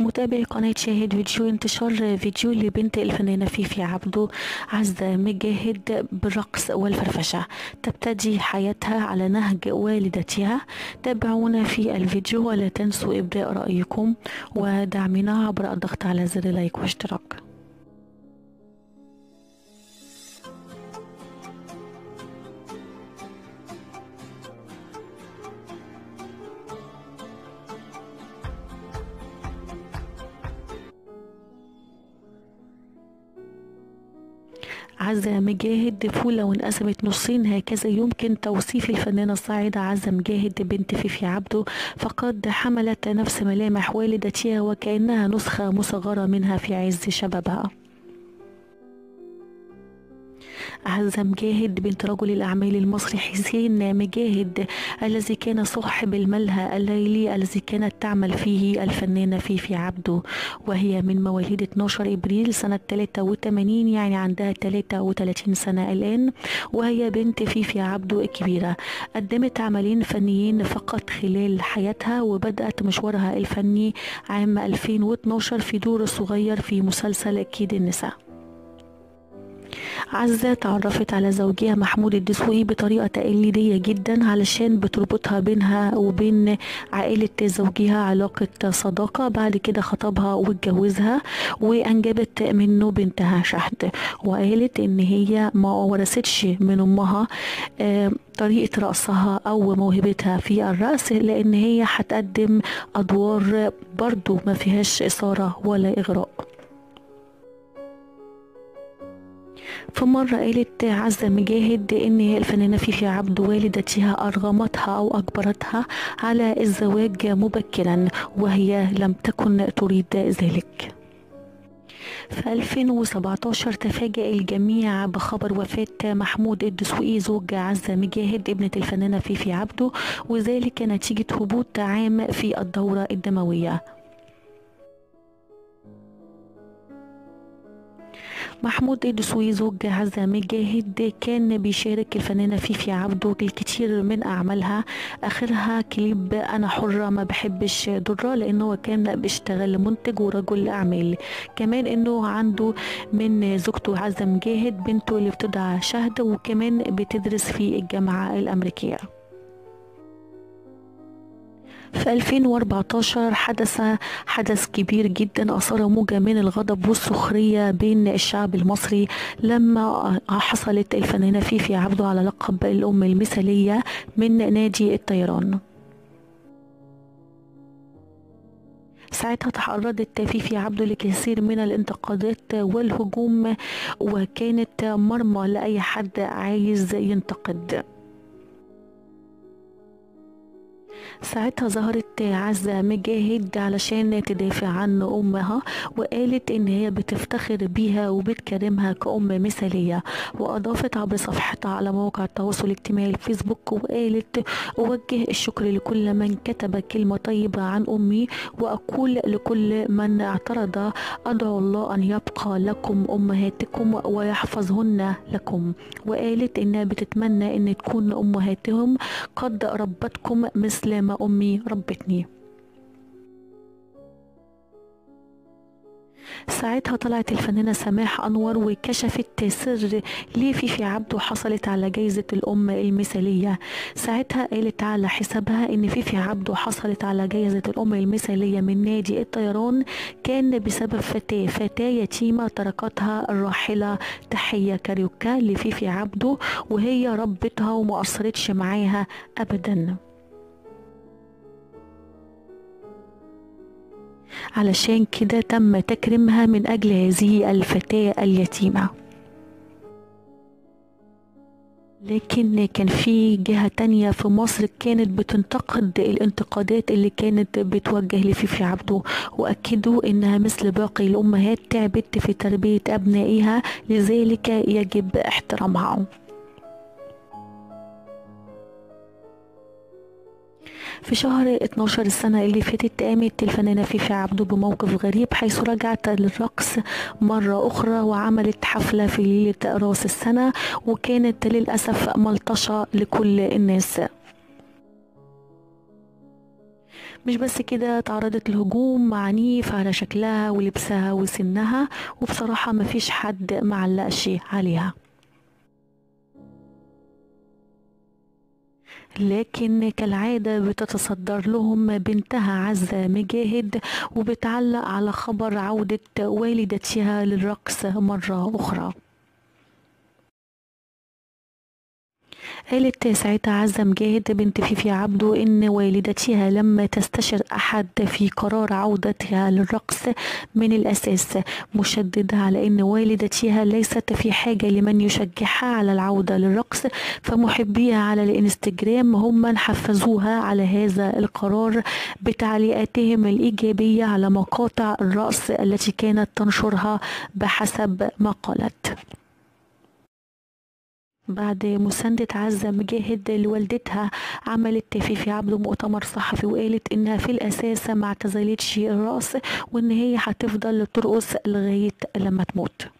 متابعي قناة شاهد فيديو انتشار فيديو لبنت الفنانة فيفي عبده عزة مجاهد بالرقص والفرفشة تبتدي حياتها على نهج والدتها. تابعونا في الفيديو ولا تنسوا إبداء رأيكم ودعمنا عبر الضغط على زر لايك واشتراك. عزة مجاهد فولة وانقسمت نصين، هكذا يمكن توصيف الفنانة الصاعدة عزة مجاهد بنت فيفي عبده، فقد حملت نفس ملامح والدتها وكأنها نسخة مصغرة منها في عز شبابها. عزة مجاهد بنت رجل الأعمال المصري حسين مجاهد الذي كان صاحب الملهى الليلي الذي كانت تعمل فيه الفنانة فيفي عبده، وهي من مواليد 12 إبريل سنة 83، يعني عندها 33 سنة الآن، وهي بنت فيفي عبده الكبيرة. قدمت عملين فنيين فقط خلال حياتها، وبدأت مشوارها الفني عام 2012 في دور صغير في مسلسل أكيد النساء. عزة تعرفت على زوجها محمود الدسوقي بطريقة تقليدية جدا علشان بتربطها بينها وبين عائلة زوجها علاقة صداقة. بعد كده خطبها واتجوزها وانجبت منه بنتها شهد، وقالت ان هي ما ورثتش من امها طريقة رقصها او موهبتها في الرقص، لان هي هتقدم ادوار برضو ما فيهاش اثارة ولا اغراء. في مرة قالت عزة مجاهد ان الفنانة فيفي عبده والدتها ارغمتها او اجبرتها على الزواج مبكرا وهي لم تكن تريد ذلك. في 2017 تفاجأ الجميع بخبر وفاة محمود الدسوقي زوج عزة مجاهد ابنة الفنانة فيفي عبده، وذلك نتيجة هبوط عام في الدورة الدموية. محمود الدسوقي زوج عزة مجاهد كان بيشارك الفنانة فيفي عبده الكثير من أعمالها، آخرها كليب أنا حرة ما بحبش ضرة، لأنه كان بيشتغل منتج ورجل أعمال. كمان أنه عنده من زوجته عزة مجاهد بنته اللي بتدعى شهد، وكمان بتدرس في الجامعة الأمريكية. في 2014 حدث كبير جدا أثار موجة من الغضب والسخرية بين الشعب المصري لما حصلت الفنانة فيفي عبده على لقب الأم المثالية من نادي الطيران. ساعتها تعرضت فيفي عبده لكثير من الانتقادات والهجوم، وكانت مرمى لأي حد عايز ينتقد. ساعتها ظهرت عزة مجاهد علشان تدافع عن أمها، وقالت إن هي بتفتخر بيها وبتكرمها كأم مثالية، وأضافت عبر صفحتها على مواقع التواصل الاجتماعي الفيسبوك وقالت: أوجه الشكر لكل من كتب كلمة طيبة عن أمي، وأقول لكل من اعترض: أدعو الله أن يبقى لكم أمهاتكم ويحفظهن لكم. وقالت إنها بتتمنى إن تكون أمهاتهم قد ربتكم مثل ما أمي ربتني. ساعتها طلعت الفنانة سماح أنور وكشفت سر ليه فيفي عبده حصلت على جايزة الأم المثالية. ساعتها قالت على حسابها إن فيفي عبده حصلت على جايزة الأم المثالية من نادي الطيران كان بسبب فتاة يتيمة تركتها الراحلة تحية كاريوكا لفيفي عبده، وهي ربتها وما قصرتش معاها أبدا. علشان كده تم تكريمها من أجل هذه الفتاة اليتيمة. لكن كان في جهة تانية في مصر كانت بتنتقد الانتقادات اللي كانت بتوجه لفيفي عبده، وأكدوا إنها مثل باقي الأمهات تعبت في تربية أبنائها، لذلك يجب احترامها. في شهر 12 السنة اللي فاتت قامت الفنانة فيفي عبده بموقف غريب، حيث رجعت للرقص مرة أخرى وعملت حفلة في ليلة رأس السنة، وكانت للأسف ملطشة لكل الناس. مش بس كده، تعرضت لهجوم عنيف على شكلها ولبسها وسنها، وبصراحة مفيش حد معلقش عليها. لكن كالعادة بتتصدر لهم بنتها عزة مجاهد، وبتعلق على خبر عودة والدتها للرقص مرة أخرى. قالت ساعتها عزة مجاهد بنت فيفي عبده إن والدتها لما تستشر أحد في قرار عودتها للرقص من الأساس، مشددة على إن والدتها ليست في حاجة لمن يشجعها على العودة للرقص، فمحبيها على الإنستجرام هم من حفزوها على هذا القرار بتعليقاتهم الإيجابية على مقاطع الرقص التي كانت تنشرها بحسب ما قالت. بعد مساندة عزة مجاهد لوالدتها، عملت فيفي عبده مؤتمر صحفي وقالت انها في الاساس ما اعتزلتش الرقص، وان هي هتفضل ترقص لغاية لما تموت.